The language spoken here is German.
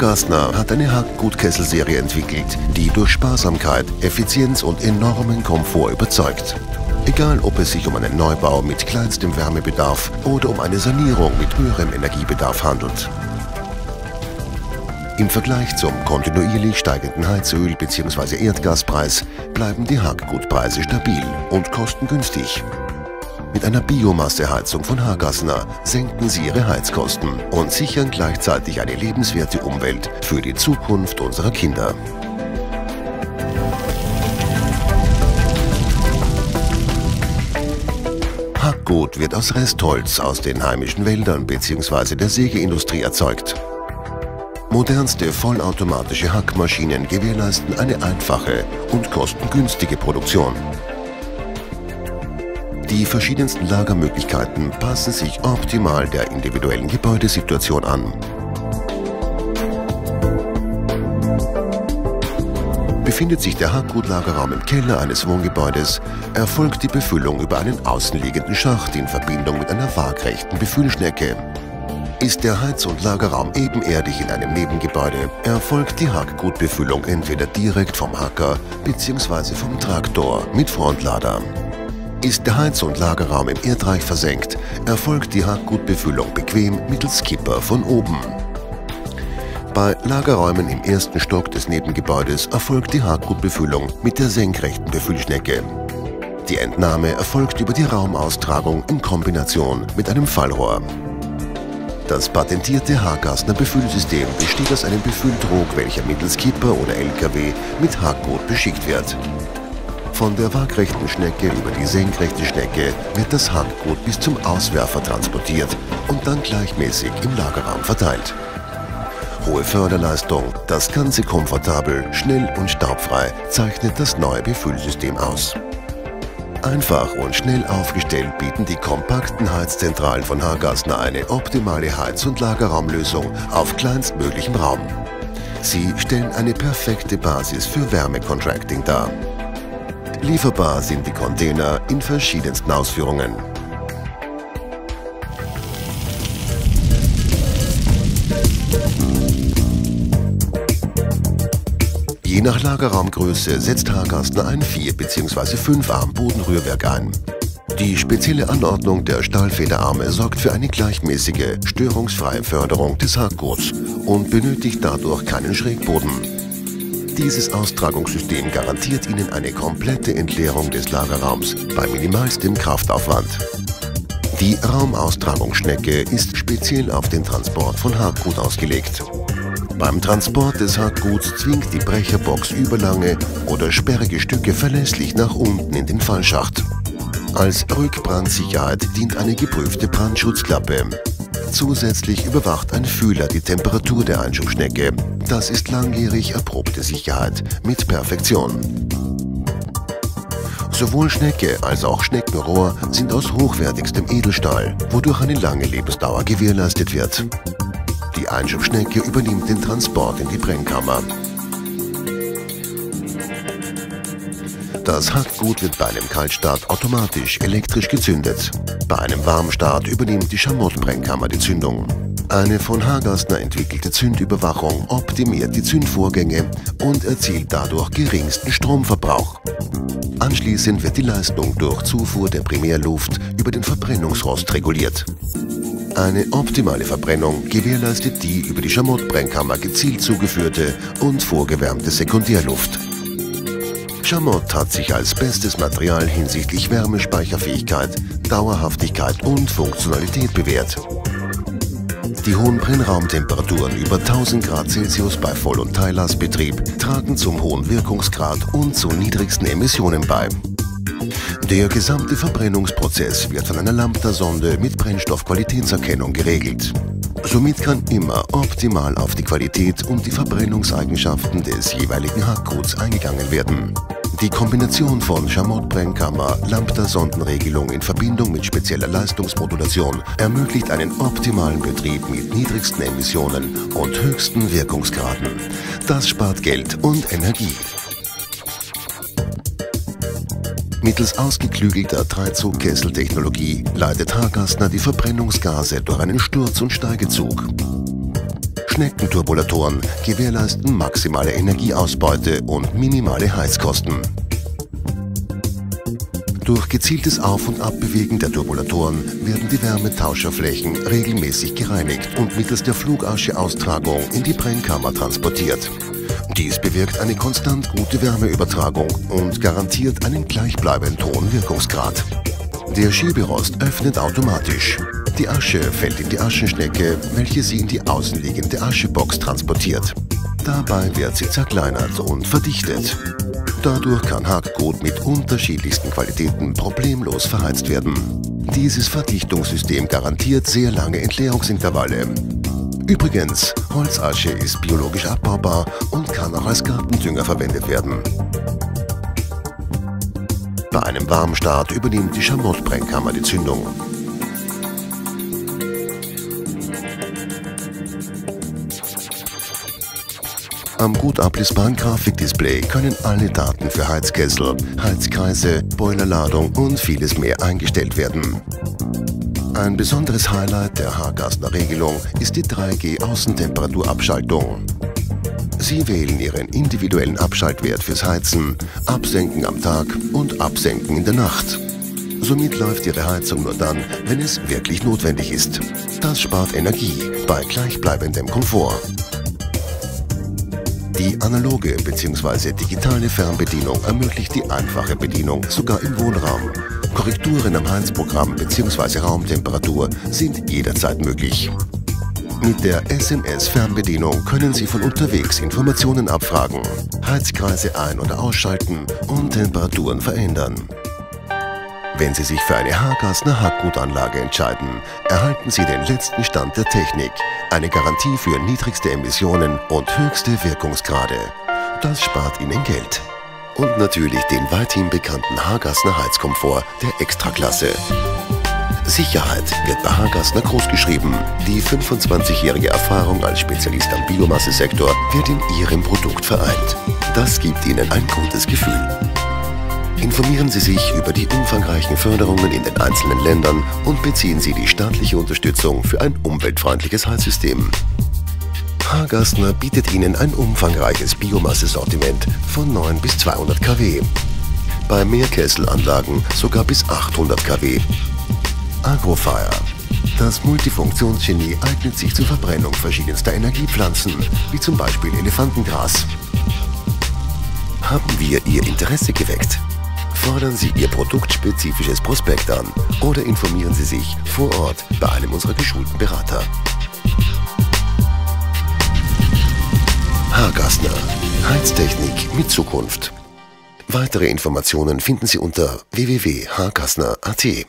Hargassner hat eine Hackgutkesselserie entwickelt, die durch Sparsamkeit, Effizienz und enormen Komfort überzeugt. Egal, ob es sich um einen Neubau mit kleinstem Wärmebedarf oder um eine Sanierung mit höherem Energiebedarf handelt. Im Vergleich zum kontinuierlich steigenden Heizöl- bzw. Erdgaspreis bleiben die Hackgutpreise stabil und kostengünstig. Mit einer Biomasseheizung von Hargassner senken Sie Ihre Heizkosten und sichern gleichzeitig eine lebenswerte Umwelt für die Zukunft unserer Kinder. Hackgut wird aus Restholz aus den heimischen Wäldern bzw. der Sägeindustrie erzeugt. Modernste vollautomatische Hackmaschinen gewährleisten eine einfache und kostengünstige Produktion. Die verschiedensten Lagermöglichkeiten passen sich optimal der individuellen Gebäudesituation an. Befindet sich der Hackgutlagerraum im Keller eines Wohngebäudes, erfolgt die Befüllung über einen außenliegenden Schacht in Verbindung mit einer waagrechten Befüllschnecke. Ist der Heiz- und Lagerraum ebenerdig in einem Nebengebäude, erfolgt die Hackgutbefüllung entweder direkt vom Hacker bzw. vom Traktor mit Frontlader. Ist der Heiz- und Lagerraum im Erdreich versenkt, erfolgt die Hackgutbefüllung bequem mittels Skipper von oben. Bei Lagerräumen im ersten Stock des Nebengebäudes erfolgt die Hackgutbefüllung mit der senkrechten Befüllschnecke. Die Entnahme erfolgt über die Raumaustragung in Kombination mit einem Fallrohr. Das patentierte Hargassner Befüllsystem besteht aus einem Befülltrog, welcher mittels Kipper oder LKW mit Hackgut beschickt wird. Von der waagrechten Schnecke über die senkrechte Schnecke wird das Hackgut bis zum Auswerfer transportiert und dann gleichmäßig im Lagerraum verteilt. Hohe Förderleistung, das Ganze komfortabel, schnell und staubfrei zeichnet das neue Befüllsystem aus. Einfach und schnell aufgestellt bieten die kompakten Heizzentralen von Hargassner eine optimale Heiz- und Lagerraumlösung auf kleinstmöglichem Raum. Sie stellen eine perfekte Basis für Wärmecontracting dar. Lieferbar sind die Container in verschiedensten Ausführungen. Je nach Lagerraumgröße setzt Hargassner ein 4- bzw. 5-Arm Bodenrührwerk ein. Die spezielle Anordnung der Stahlfederarme sorgt für eine gleichmäßige, störungsfreie Förderung des Hackguts und benötigt dadurch keinen Schrägboden. Dieses Austragungssystem garantiert Ihnen eine komplette Entleerung des Lagerraums bei minimalstem Kraftaufwand. Die Raumaustragungsschnecke ist speziell auf den Transport von Hackgut ausgelegt. Beim Transport des Hackguts zwingt die Brecherbox überlange oder sperrige Stücke verlässlich nach unten in den Fallschacht. Als Rückbrandsicherheit dient eine geprüfte Brandschutzklappe. Zusätzlich überwacht ein Fühler die Temperatur der Einschubschnecke. Das ist langjährig erprobte Sicherheit mit Perfektion. Sowohl Schnecke als auch Schneckenrohr sind aus hochwertigstem Edelstahl, wodurch eine lange Lebensdauer gewährleistet wird. Die Einschubschnecke übernimmt den Transport in die Brennkammer. Das Hackgut wird bei einem Kaltstart automatisch elektrisch gezündet. Bei einem Warmstart übernimmt die Schamottbrennkammer die Zündung. Eine von Hargassner entwickelte Zündüberwachung optimiert die Zündvorgänge und erzielt dadurch geringsten Stromverbrauch. Anschließend wird die Leistung durch Zufuhr der Primärluft über den Verbrennungsrost reguliert. Eine optimale Verbrennung gewährleistet die über die Schamottbrennkammer gezielt zugeführte und vorgewärmte Sekundärluft. Schamott hat sich als bestes Material hinsichtlich Wärmespeicherfähigkeit, Dauerhaftigkeit und Funktionalität bewährt. Die hohen Brennraumtemperaturen über 1000 Grad Celsius bei Voll- und Teillastbetrieb tragen zum hohen Wirkungsgrad und zu niedrigsten Emissionen bei. Der gesamte Verbrennungsprozess wird von einer Lambda-Sonde mit Brennstoffqualitätserkennung geregelt. Somit kann immer optimal auf die Qualität und die Verbrennungseigenschaften des jeweiligen Hackguts eingegangen werden. Die Kombination von Schamottbrennkammer, Lambda-Sondenregelung in Verbindung mit spezieller Leistungsmodulation ermöglicht einen optimalen Betrieb mit niedrigsten Emissionen und höchsten Wirkungsgraden. Das spart Geld und Energie. Mittels ausgeklügelter Dreizugkesseltechnologie leitet Hargassner die Verbrennungsgase durch einen Sturz- und Steigezug. Gekneckten Turbulatoren gewährleisten maximale Energieausbeute und minimale Heizkosten. Durch gezieltes Auf- und Abbewegen der Turbulatoren werden die Wärmetauscherflächen regelmäßig gereinigt und mittels der Flugascheaustragung in die Brennkammer transportiert. Dies bewirkt eine konstant gute Wärmeübertragung und garantiert einen gleichbleibend hohen Wirkungsgrad. Der Schieberost öffnet automatisch. Die Asche fällt in die Aschenschnecke, welche sie in die außenliegende Aschebox transportiert. Dabei wird sie zerkleinert und verdichtet. Dadurch kann Hackgut mit unterschiedlichsten Qualitäten problemlos verheizt werden. Dieses Verdichtungssystem garantiert sehr lange Entleerungsintervalle. Übrigens, Holzasche ist biologisch abbaubar und kann auch als Gartendünger verwendet werden. Bei einem Warmstart übernimmt die Schamottbrennkammer die Zündung. Am gut ablesbaren Grafikdisplay können alle Daten für Heizkessel, Heizkreise, Boilerladung und vieles mehr eingestellt werden. Ein besonderes Highlight der Hargassner Regelung ist die 3G-Außentemperaturabschaltung. Sie wählen Ihren individuellen Abschaltwert fürs Heizen, Absenken am Tag und Absenken in der Nacht. Somit läuft Ihre Heizung nur dann, wenn es wirklich notwendig ist. Das spart Energie bei gleichbleibendem Komfort. Die analoge bzw. digitale Fernbedienung ermöglicht die einfache Bedienung sogar im Wohnraum. Korrekturen am Heizprogramm bzw. Raumtemperatur sind jederzeit möglich. Mit der SMS-Fernbedienung können Sie von unterwegs Informationen abfragen, Heizkreise ein- oder ausschalten und Temperaturen verändern. Wenn Sie sich für eine Hargassner Hackgutanlage entscheiden, erhalten Sie den letzten Stand der Technik, eine Garantie für niedrigste Emissionen und höchste Wirkungsgrade. Das spart Ihnen Geld. Und natürlich den weithin bekannten Hargassner Heizkomfort der Extraklasse. Sicherheit wird bei Hargassner großgeschrieben. Die 25-jährige Erfahrung als Spezialist am Biomassesektor wird in Ihrem Produkt vereint. Das gibt Ihnen ein gutes Gefühl. Informieren Sie sich über die umfangreichen Förderungen in den einzelnen Ländern und beziehen Sie die staatliche Unterstützung für ein umweltfreundliches Heizsystem. Hargassner bietet Ihnen ein umfangreiches Biomasse-Sortiment von 9 bis 200 kW. Bei Mehrkesselanlagen sogar bis 800 kW. Agrofire. Das Multifunktionsgenie eignet sich zur Verbrennung verschiedenster Energiepflanzen, wie zum Beispiel Elefantengras. Haben wir Ihr Interesse geweckt? Fordern Sie Ihr produktspezifisches Prospekt an oder informieren Sie sich vor Ort bei einem unserer geschulten Berater. Hargassner – Heiztechnik mit Zukunft. Weitere Informationen finden Sie unter www.hargassner.at.